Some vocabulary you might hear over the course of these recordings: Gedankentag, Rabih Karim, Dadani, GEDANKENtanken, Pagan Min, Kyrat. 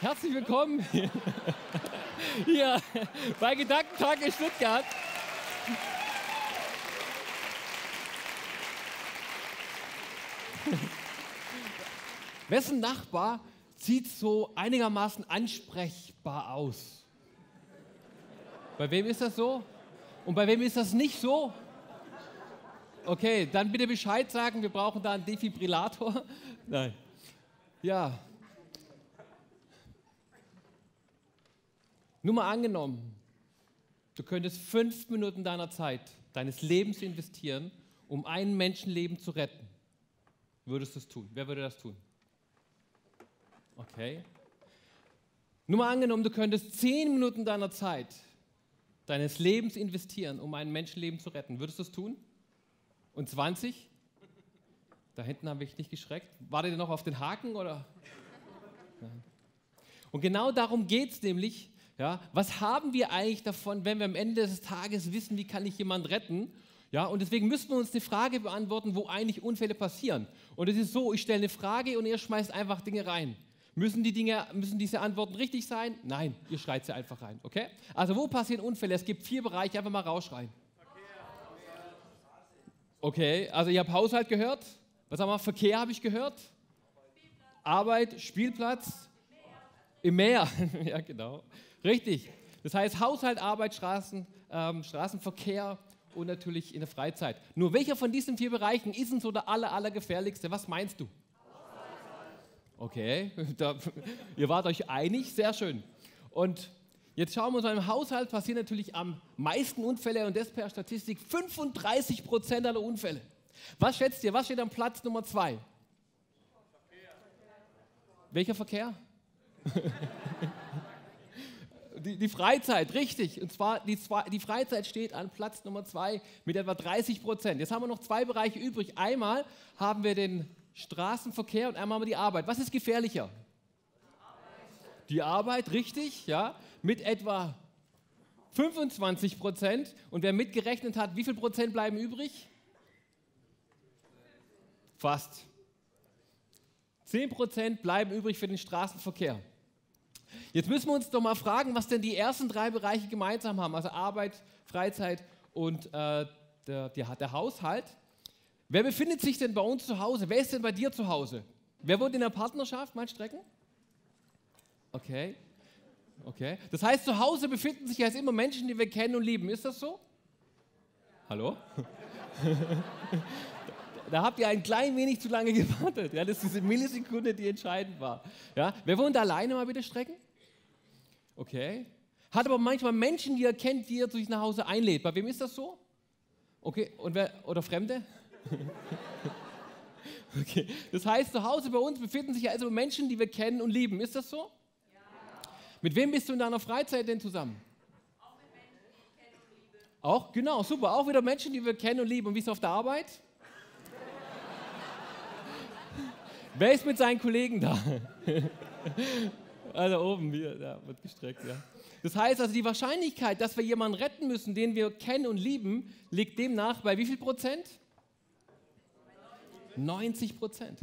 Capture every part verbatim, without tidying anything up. Herzlich willkommen hier, hier bei Gedankentag in Stuttgart. Wessen Nachbar sieht so einigermaßen ansprechbar aus? Bei wem ist das so? Und bei wem ist das nicht so? Okay, dann bitte Bescheid sagen, wir brauchen da einen Defibrillator. Nein. Ja. Nur mal angenommen, du könntest fünf Minuten deiner Zeit, deines Lebens investieren, um ein Menschenleben zu retten. Würdest du es tun? Wer würde das tun? Okay. Nur mal angenommen, du könntest zehn Minuten deiner Zeit, deines Lebens investieren, um ein Menschenleben zu retten. Würdest du es tun? Und zwanzig? Da hinten haben wir dich nicht geschreckt. Wartet ihr noch auf den Haken? Oder? Nein. Und genau darum geht es nämlich. Ja, was haben wir eigentlich davon, wenn wir am Ende des Tages wissen, wie kann ich jemanden retten? Ja, und deswegen müssen wir uns die Frage beantworten, wo eigentlich Unfälle passieren. Und es ist so, ich stelle eine Frage und ihr schmeißt einfach Dinge rein. Müssen die Dinge, müssen diese Antworten richtig sein? Nein, ihr schreit sie einfach rein, okay? Also wo passieren Unfälle? Es gibt vier Bereiche, einfach mal rausschreien. Okay, also ihr habt Haushalt gehört, was haben wir, Verkehr habe ich gehört, Arbeit, Spielplatz, im Meer, ja genau. Richtig, das heißt Haushalt, Arbeit, Straßen, ähm, Straßenverkehr und natürlich in der Freizeit. Nur welcher von diesen vier Bereichen ist denn so der aller, aller gefährlichste? Was meinst du? Okay, da, ihr wart euch einig, sehr schön. Und jetzt schauen wir uns an, im Haushalt passieren natürlich am meisten Unfälle und das per Statistik fünfunddreißig Prozent aller Unfälle. Was schätzt ihr, was steht am Platz Nummer zwei? Verkehr. Welcher Verkehr? Die, die Freizeit, richtig. Und zwar die, die Freizeit steht an Platz Nummer zwei mit etwa dreißig Prozent. Jetzt haben wir noch zwei Bereiche übrig. Einmal haben wir den Straßenverkehr und einmal haben wir die Arbeit. Was ist gefährlicher? Die Arbeit, richtig, ja, mit etwa fünfundzwanzig Prozent. Und wer mitgerechnet hat, wie viel Prozent bleiben übrig? Fast. zehn Prozent bleiben übrig für den Straßenverkehr. Jetzt müssen wir uns doch mal fragen, was denn die ersten drei Bereiche gemeinsam haben, also Arbeit, Freizeit und äh, der, der, der Haushalt. Wer befindet sich denn bei uns zu Hause? Wer ist denn bei dir zu Hause? Wer wohnt in der Partnerschaft, mein Strecken? Okay. Okay. Das heißt, zu Hause befinden sich jetzt immer Menschen, die wir kennen und lieben. Ist das so? Hallo? Da habt ihr ein klein wenig zu lange gewartet. Ja, das ist diese Millisekunde, die entscheidend war. Ja, wer wohnt alleine, mal bitte strecken? Okay. Hat aber manchmal Menschen, die ihr kennt, die ihr zu sich nach Hause einlädt. Bei wem ist das so? Okay, und wer, oder Fremde? Okay. Das heißt, zu Hause bei uns befinden sich also Menschen, die wir kennen und lieben. Ist das so? Ja. Mit wem bist du in deiner Freizeit denn zusammen? Auch mit Menschen, die ich kenne und liebe. Auch? Genau, super. Auch wieder Menschen, die wir kennen und lieben. Und wie ist es auf der Arbeit? Wer ist mit seinen Kollegen da? Also oben, hier, da wird gestreckt, ja. Das heißt also, die Wahrscheinlichkeit, dass wir jemanden retten müssen, den wir kennen und lieben, liegt demnach bei wie viel Prozent? neunzig Prozent.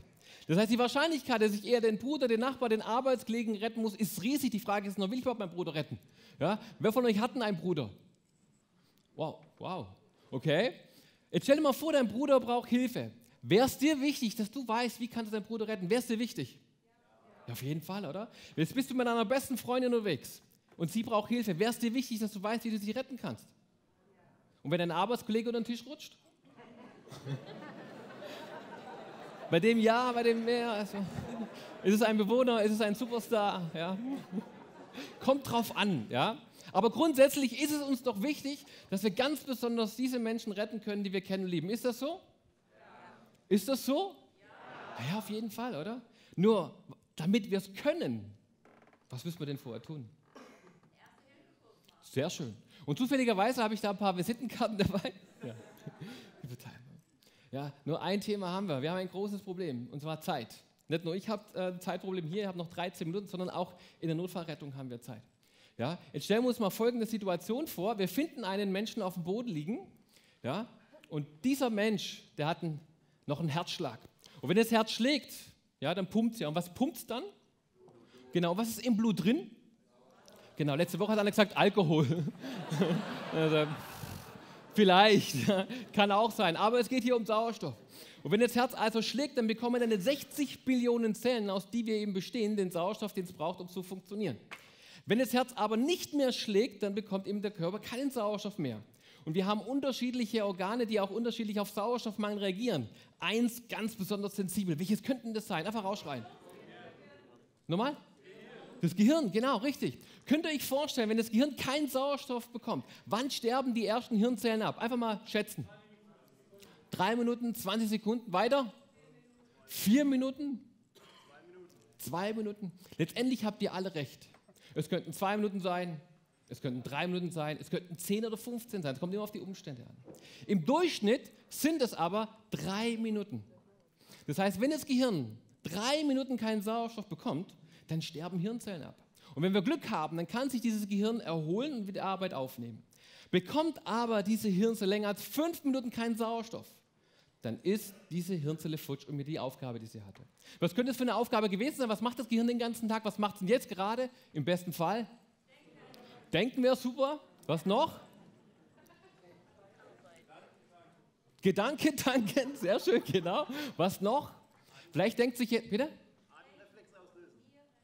Das heißt, die Wahrscheinlichkeit, dass ich eher den Bruder, den Nachbar, den Arbeitskollegen retten muss, ist riesig. Die Frage ist nur, will ich überhaupt meinen Bruder retten? Ja? Wer von euch hat denn einen Bruder? Wow, wow, okay. Jetzt stell dir mal vor, dein Bruder braucht Hilfe. Wäre es dir wichtig, dass du weißt, wie kannst du deinen Bruder retten? Wäre es dir wichtig? Ja, auf jeden Fall, oder? Jetzt bist du mit deiner besten Freundin unterwegs und sie braucht Hilfe. Wäre es dir wichtig, dass du weißt, wie du sie retten kannst? Und wenn dein Arbeitskollege unter den Tisch rutscht? Bei dem ja, bei dem mehr. Also, ist es ein Bewohner, ist es ein Superstar? Ja? Kommt drauf an, ja? Aber grundsätzlich ist es uns doch wichtig, dass wir ganz besonders diese Menschen retten können, die wir kennen und lieben. Ist das so? Ist das so? Ja. Ja, auf jeden Fall, oder? Nur, damit wir es können, was müssen wir denn vorher tun? Sehr schön. Und zufälligerweise habe ich da ein paar Visitenkarten dabei. Ja. Ja, nur ein Thema haben wir. Wir haben ein großes Problem, und zwar Zeit. Nicht nur ich habe äh, ein Zeitproblem hier, ich habe noch dreizehn Minuten, sondern auch in der Notfallrettung haben wir Zeit. Ja? Jetzt stellen wir uns mal folgende Situation vor. Wir finden einen Menschen auf dem Boden liegen, ja? Und dieser Mensch, der hat einen noch ein Herzschlag. Und wenn das Herz schlägt, ja, dann pumpt es ja. Und was pumpt es dann? Genau, was ist im Blut drin? Genau, letzte Woche hat einer gesagt, Alkohol. Also, vielleicht, kann auch sein, aber es geht hier um Sauerstoff. Und wenn das Herz also schlägt, dann bekommen dann sechzig Billionen Zellen, aus die wir eben bestehen, den Sauerstoff, den es braucht, um zu funktionieren. Wenn das Herz aber nicht mehr schlägt, dann bekommt eben der Körper keinen Sauerstoff mehr. Und wir haben unterschiedliche Organe, die auch unterschiedlich auf Sauerstoffmangel reagieren. Eins ganz besonders sensibel. Welches könnten das sein? Einfach rausschreien. Nochmal? Das Gehirn, genau, richtig. Könnt ihr euch vorstellen, wenn das Gehirn keinen Sauerstoff bekommt, wann sterben die ersten Hirnzellen ab? Einfach mal schätzen. Drei Minuten, zwanzig Sekunden, weiter? Vier Minuten? Zwei Minuten. Letztendlich habt ihr alle recht. Es könnten zwei Minuten sein, es könnten drei Minuten sein, es könnten zehn oder fünfzehn sein. Es kommt immer auf die Umstände an. Im Durchschnitt sind es aber drei Minuten. Das heißt, wenn das Gehirn drei Minuten keinen Sauerstoff bekommt, dann sterben Hirnzellen ab. Und wenn wir Glück haben, dann kann sich dieses Gehirn erholen und wieder Arbeit aufnehmen. Bekommt aber diese Hirnzelle länger als fünf Minuten keinen Sauerstoff, dann ist diese Hirnzelle futsch und mit die Aufgabe, die sie hatte. Was könnte das für eine Aufgabe gewesen sein? Was macht das Gehirn den ganzen Tag? Was macht es denn jetzt gerade? Im besten Fall? Denken wäre super. Was noch? Gedankentanken, sehr schön, genau. Was noch? Vielleicht denkt sich jetzt, bitte?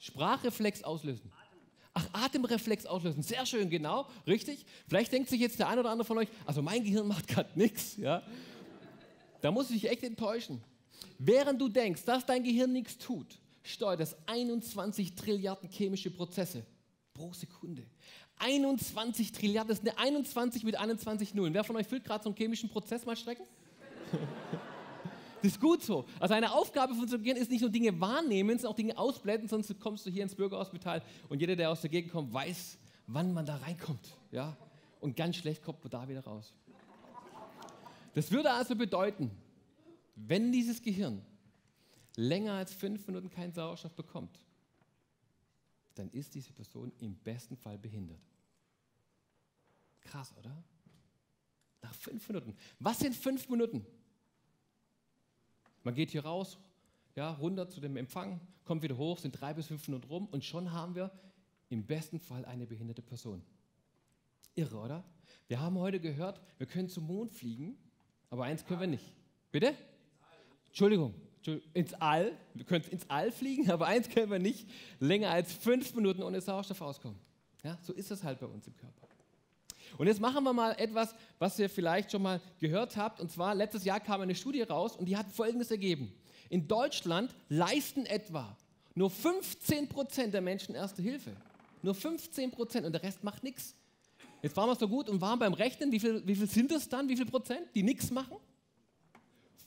Sprachreflex auslösen. Ach, Atemreflex auslösen. Sehr schön, genau, richtig. Vielleicht denkt sich jetzt der ein oder andere von euch, also mein Gehirn macht gerade nichts. Ja. Da musst du dich echt enttäuschen. Während du denkst, dass dein Gehirn nichts tut, steuert es einundzwanzig Trilliarden chemische Prozesse pro Sekunde. einundzwanzig Trilliarden, das ist eine einundzwanzig mit einundzwanzig Nullen. Wer von euch fühlt gerade so einen chemischen Prozess mal strecken? Das ist gut so. Also eine Aufgabe von unserem Gehirn ist nicht nur Dinge wahrnehmen, sondern auch Dinge ausblenden, sonst kommst du hier ins Bürgerhospital und jeder, der aus der Gegend kommt, weiß, wann man da reinkommt. Ja? Und ganz schlecht kommt man da wieder raus. Das würde also bedeuten, wenn dieses Gehirn länger als fünf Minuten keinen Sauerstoff bekommt, dann ist diese Person im besten Fall behindert. Krass, oder? Nach fünf Minuten. Was sind fünf Minuten? Man geht hier raus, ja, runter zu dem Empfang, kommt wieder hoch, sind drei bis fünf Minuten rum und schon haben wir im besten Fall eine behinderte Person. Irre, oder? Wir haben heute gehört, wir können zum Mond fliegen, aber eins können wir nicht. Bitte? Entschuldigung, ins All. Wir können ins All fliegen, aber eins können wir nicht. Länger als fünf Minuten ohne Sauerstoff auskommen. Ja, so ist das halt bei uns im Körper. Und jetzt machen wir mal etwas, was ihr vielleicht schon mal gehört habt. Und zwar, letztes Jahr kam eine Studie raus und die hat Folgendes ergeben. In Deutschland leisten etwa nur fünfzehn Prozent der Menschen Erste Hilfe. Nur fünfzehn Prozent und der Rest macht nichts. Jetzt waren wir so gut und waren beim Rechnen. Wie viel, wie viel sind es dann? Wie viel Prozent, die nichts machen?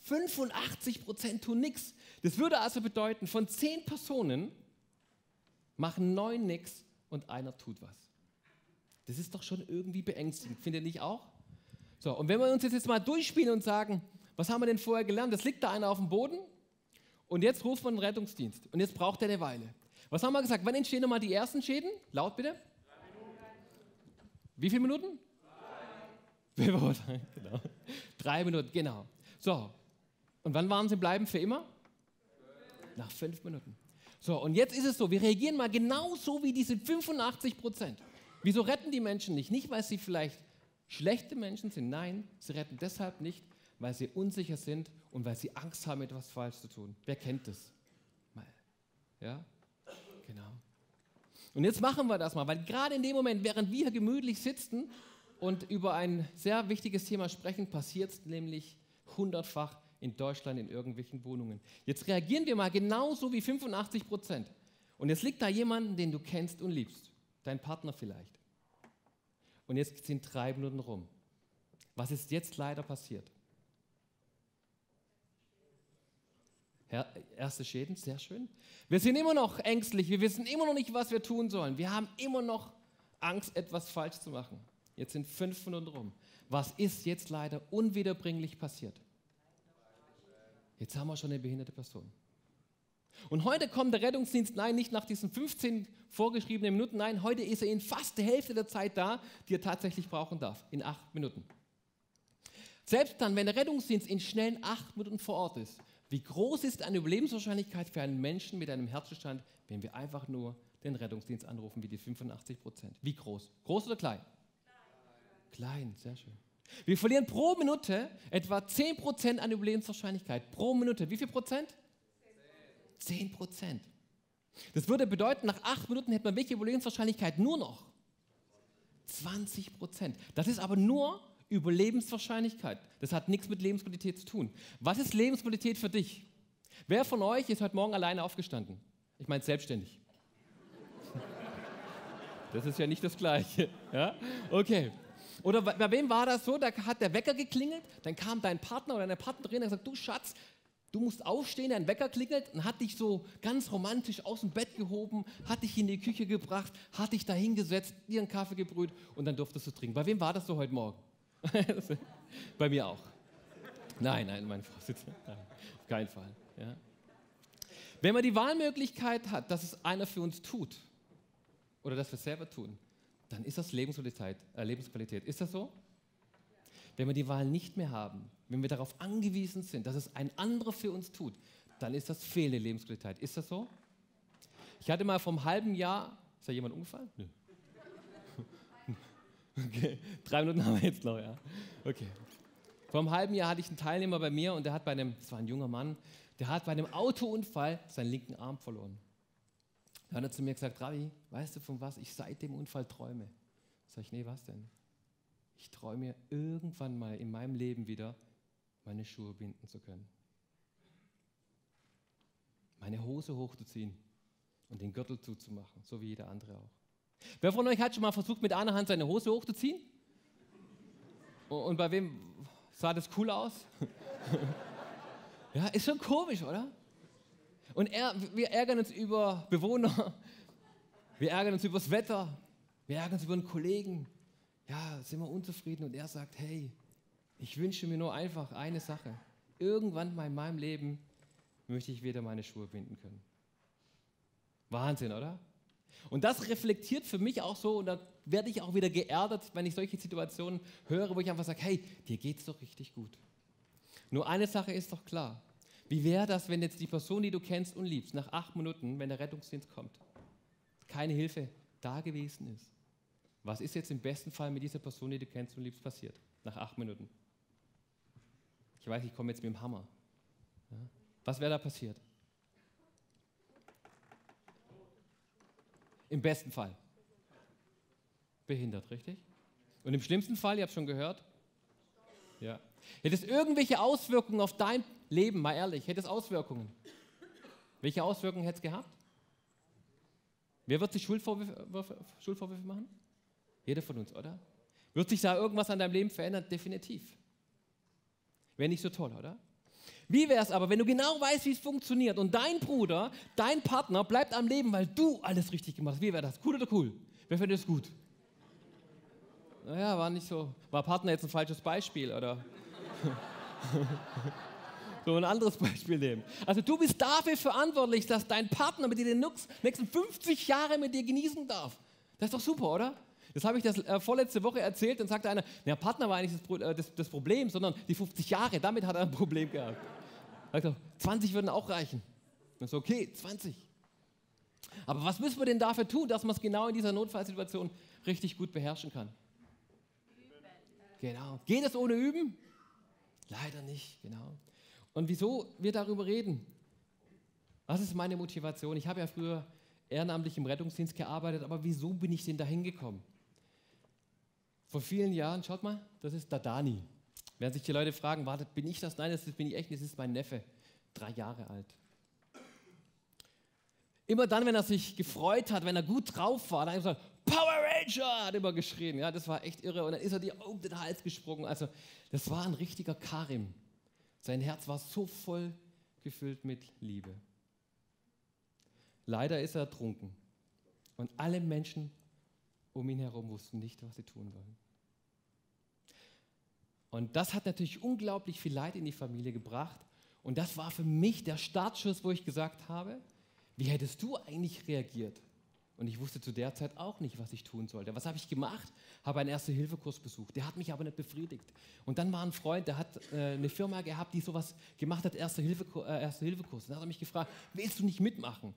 fünfundachtzig Prozent tun nichts. Das würde also bedeuten, von zehn Personen machen neun nichts und einer tut was. Das ist doch schon irgendwie beängstigend, findet ihr nicht auch? So, und wenn wir uns jetzt, jetzt mal durchspielen und sagen, was haben wir denn vorher gelernt? Jetzt liegt da einer auf dem Boden und jetzt ruft man einen Rettungsdienst und jetzt braucht er eine Weile. Was haben wir gesagt? Wann entstehen nochmal die ersten Schäden? Laut bitte. Wie viele Minuten? Drei. Genau. Drei Minuten, genau. So, und wann waren sie bleiben für immer? Nach fünf Minuten. So, und jetzt ist es so, wir reagieren mal genauso wie diese fünfundachtzig Prozent. Wieso retten die Menschen nicht? Nicht, weil sie vielleicht schlechte Menschen sind. Nein, sie retten deshalb nicht, weil sie unsicher sind und weil sie Angst haben, etwas falsch zu tun. Wer kennt das? Mal. Ja? Genau. Und jetzt machen wir das mal, weil gerade in dem Moment, während wir gemütlich sitzen und über ein sehr wichtiges Thema sprechen, passiert es nämlich hundertfach in Deutschland in irgendwelchen Wohnungen. Jetzt reagieren wir mal genauso wie fünfundachtzig Prozent. Und jetzt liegt da jemand, den du kennst und liebst. Dein Partner vielleicht. Und jetzt sind drei Minuten rum. Was ist jetzt leider passiert? Her- erste Schäden, sehr schön. Wir sind immer noch ängstlich, wir wissen immer noch nicht, was wir tun sollen. Wir haben immer noch Angst, etwas falsch zu machen. Jetzt sind fünf Minuten rum. Was ist jetzt leider unwiederbringlich passiert? Jetzt haben wir schon eine behinderte Person. Und heute kommt der Rettungsdienst, nein, nicht nach diesen fünfzehn vorgeschriebenen Minuten, nein, heute ist er in fast der Hälfte der Zeit da, die er tatsächlich brauchen darf, in acht Minuten. Selbst dann, wenn der Rettungsdienst in schnellen acht Minuten vor Ort ist, wie groß ist eine Überlebenswahrscheinlichkeit für einen Menschen mit einem Herzzustand, wenn wir einfach nur den Rettungsdienst anrufen, wie die fünfundachtzig Prozent. Wie groß? Groß oder klein? Klein. Klein, sehr schön. Wir verlieren pro Minute etwa zehn Prozent an Überlebenswahrscheinlichkeit. Pro Minute. Wie viel Prozent? zehn Prozent. Das würde bedeuten, nach acht Minuten hätte man welche Überlebenswahrscheinlichkeit? Nur noch zwanzig Prozent. Das ist aber nur Überlebenswahrscheinlichkeit. Das hat nichts mit Lebensqualität zu tun. Was ist Lebensqualität für dich? Wer von euch ist heute Morgen alleine aufgestanden? Ich meine selbstständig. Das ist ja nicht das Gleiche. Ja? Okay. Oder bei wem war das so? Da hat der Wecker geklingelt, dann kam dein Partner oder deine Partnerin und hat gesagt, du Schatz, du musst aufstehen, dein Wecker klingelt, und hat dich so ganz romantisch aus dem Bett gehoben, hat dich in die Küche gebracht, hat dich da hingesetzt, dir einen Kaffee gebrüht und dann durftest du trinken. Bei wem war das so heute Morgen? Bei mir auch. Nein, nein, mein Vorsitzender, nein, auf keinen Fall. Ja. Wenn man die Wahlmöglichkeit hat, dass es einer für uns tut oder dass wir es selber tun, dann ist das Lebensqualität, äh, Lebensqualität. Ist das so? Wenn wir die Wahl nicht mehr haben, wenn wir darauf angewiesen sind, dass es ein anderer für uns tut, dann ist das fehlende Lebensqualität. Ist das so? Ich hatte mal vor einem halben Jahr... Ist da jemand umgefallen? Nö. Okay, drei Minuten haben wir jetzt noch, ja. Okay. Vor einem halben Jahr hatte ich einen Teilnehmer bei mir und der hat bei einem, das war ein junger Mann, der hat bei einem Autounfall seinen linken Arm verloren. Da hat er zu mir gesagt, Rabih, weißt du von was ich seit dem Unfall träume? Sag ich, nee, was denn? Ich träume irgendwann mal in meinem Leben wieder, meine Schuhe binden zu können. Meine Hose hochzuziehen und den Gürtel zuzumachen, so wie jeder andere auch. Wer von euch hat schon mal versucht, mit einer Hand seine Hose hochzuziehen? Und bei wem sah das cool aus? Ja, ist schon komisch, oder? Und er, wir ärgern uns über Bewohner, wir ärgern uns über das Wetter, wir ärgern uns über einen Kollegen. Ja, sind wir unzufrieden und er sagt, hey, ich wünsche mir nur einfach eine Sache. Irgendwann mal in meinem Leben möchte ich wieder meine Schuhe binden können. Wahnsinn, oder? Und das reflektiert für mich auch so, und da werde ich auch wieder geerdet, wenn ich solche Situationen höre, wo ich einfach sage, hey, dir geht's doch richtig gut. Nur eine Sache ist doch klar. Wie wäre das, wenn jetzt die Person, die du kennst und liebst, nach acht Minuten, wenn der Rettungsdienst kommt, keine Hilfe da gewesen ist? Was ist jetzt im besten Fall mit dieser Person, die du kennst und liebst, passiert? Nach acht Minuten. Ich weiß, ich komme jetzt mit dem Hammer. Ja? Was wäre da passiert? Im besten Fall. Behindert, richtig? Und im schlimmsten Fall, ihr habt schon gehört? Ja. Hätte es irgendwelche Auswirkungen auf dein Leben, mal ehrlich, hätte es Auswirkungen? Welche Auswirkungen hätte es gehabt? Wer wird sich Schuldvorwürfe, Schuldvorwürfe machen? Jeder von uns, oder? Wird sich da irgendwas an deinem Leben verändern? Definitiv. Wäre nicht so toll, oder? Wie wäre es aber, wenn du genau weißt, wie es funktioniert und dein Bruder, dein Partner bleibt am Leben, weil du alles richtig gemacht hast? Wie wäre das? Cool oder cool? Wer findet das gut? Naja, war nicht so. War Partner jetzt ein falsches Beispiel, oder? So ein anderes Beispiel nehmen. Also du bist dafür verantwortlich, dass dein Partner mit dir den nächsten fünfzig Jahre mit dir genießen darf. Das ist doch super, oder? Das habe ich das äh, vorletzte Woche erzählt und sagte einer, der Partner war eigentlich das, äh, das, das Problem, sondern die fünfzig Jahre, damit hat er ein Problem gehabt. Ich dachte, zwanzig würden auch reichen. Das ist okay, zwanzig. Aber was müssen wir denn dafür tun, dass man es genau in dieser Notfallsituation richtig gut beherrschen kann? Genau. Geht es ohne Üben? Leider nicht, genau. Und wieso wir darüber reden? Was ist meine Motivation? Ich habe ja früher ehrenamtlich im Rettungsdienst gearbeitet, aber wieso bin ich denn da hingekommen? Vor vielen Jahren, schaut mal, das ist Dadani. Wenn sich die Leute fragen, warte, bin ich das? Nein, das bin ich echt nicht, das ist mein Neffe, drei Jahre alt. Immer dann, wenn er sich gefreut hat, wenn er gut drauf war, dann hat er gesagt, Power Ranger, hat immer geschrien. Ja, das war echt irre. Und dann ist er dir um den Hals gesprungen. Also, das war ein richtiger Karim. Sein Herz war so voll gefüllt mit Liebe. Leider ist er ertrunken. Und alle Menschen um ihn herum wussten nicht, was sie tun wollen. Und das hat natürlich unglaublich viel Leid in die Familie gebracht. Und das war für mich der Startschuss, wo ich gesagt habe, wie hättest du eigentlich reagiert? Und ich wusste zu der Zeit auch nicht, was ich tun sollte. Was habe ich gemacht? Habe einen Erste-Hilfe-Kurs besucht. Der hat mich aber nicht befriedigt. Und dann war ein Freund, der hat äh, eine Firma gehabt, die sowas gemacht hat, Erste-Hilfe-Kurs. Äh, Erste-Hilfe-Kurs. Dann hat er mich gefragt, willst du nicht mitmachen?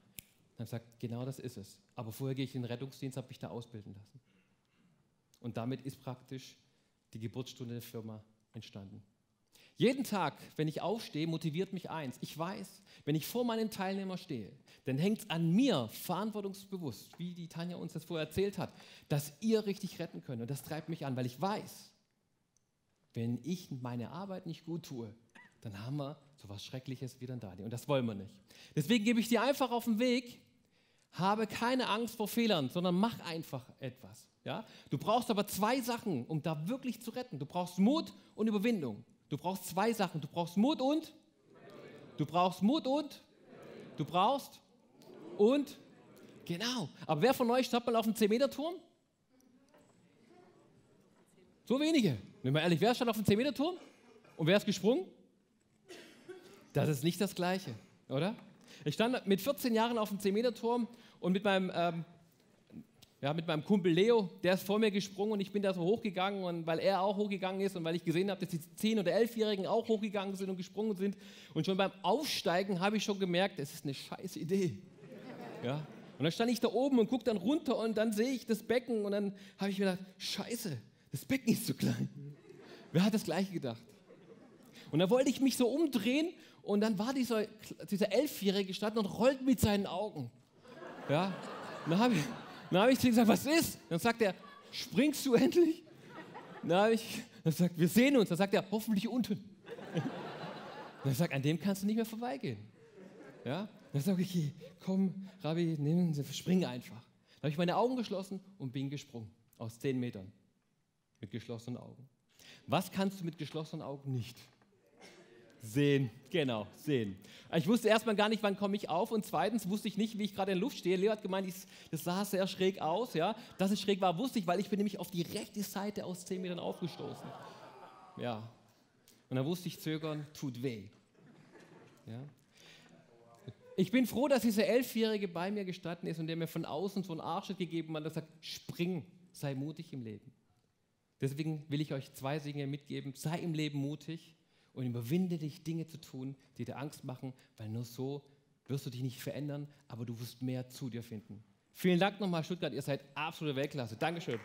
Und habe gesagt, genau das ist es. Aber vorher gehe ich in den Rettungsdienst, habe mich da ausbilden lassen. Und damit ist praktisch die Geburtsstunde der Firma entstanden. Jeden Tag, wenn ich aufstehe, motiviert mich eins. Ich weiß, wenn ich vor meinen Teilnehmern stehe, dann hängt es an mir, verantwortungsbewusst, wie die Tanja uns das vorher erzählt hat, dass ihr richtig retten könnt. Und das treibt mich an, weil ich weiß, wenn ich meine Arbeit nicht gut tue, dann haben wir so was Schreckliches wie dann Dadani. Und das wollen wir nicht. Deswegen gebe ich dir einfach auf den Weg, habe keine Angst vor Fehlern, sondern mach einfach etwas. Ja? Du brauchst aber zwei Sachen, um da wirklich zu retten. Du brauchst Mut und Überwindung. Du brauchst zwei Sachen. Du brauchst Mut und? Du brauchst Mut und? Du brauchst? Und? Genau. Aber wer von euch stoppt mal auf dem zehn Meter Turm? So wenige. Wenn man ehrlich, wer stand auf dem zehn Meter Turm? Und wer ist gesprungen? Das ist nicht das Gleiche, oder? Ich stand mit vierzehn Jahren auf dem zehn Meter Turm und mit meinem, ähm, ja, mit meinem Kumpel Leo, der ist vor mir gesprungen und ich bin da so hochgegangen und weil er auch hochgegangen ist und weil ich gesehen habe, dass die zehn- oder elfjährigen auch hochgegangen sind und gesprungen sind und schon beim Aufsteigen habe ich schon gemerkt, es ist eine scheiß Idee. Ja? Und dann stand ich da oben und gucke dann runter und dann sehe ich das Becken und dann habe ich mir gedacht, scheiße, das Becken ist zu klein. Wer hat das Gleiche gedacht? Und dann wollte ich mich so umdrehen und dann war dieser, dieser Elfjährige gestanden und rollt mit seinen Augen. Ja? Dann habe ich, hab ich zu ihm gesagt, was ist? Dann sagt er, springst du endlich? Dann habe ich dann sagt, wir sehen uns. Dann sagt er, hoffentlich unten. Dann sagt an dem kannst du nicht mehr vorbeigehen. Ja? Dann sage ich, okay, komm, Rabih, nimm, spring einfach. Dann habe ich meine Augen geschlossen und bin gesprungen. Aus zehn Metern. Mit geschlossenen Augen. Was kannst du mit geschlossenen Augen nicht? Sehen, genau, sehen. Ich wusste erstmal gar nicht, wann komme ich auf und zweitens wusste ich nicht, wie ich gerade in der Luft stehe. Leo hat gemeint, ich, das sah sehr schräg aus, ja. Dass es schräg war, wusste ich, weil ich bin nämlich auf die rechte Seite aus zehn Metern aufgestoßen. Ja. Und dann wusste ich, zögern tut weh. Ja. Ich bin froh, dass dieser Elfjährige bei mir gestanden ist und der mir von außen so einen Arschtritt gegeben hat, der sagt, spring, sei mutig im Leben. Deswegen will ich euch zwei Dinge mitgeben. Sei im Leben mutig. Und überwinde dich, Dinge zu tun, die dir Angst machen, weil nur so wirst du dich nicht verändern, aber du wirst mehr zu dir finden. Vielen Dank nochmal, Stuttgart, ihr seid absolute Weltklasse. Dankeschön.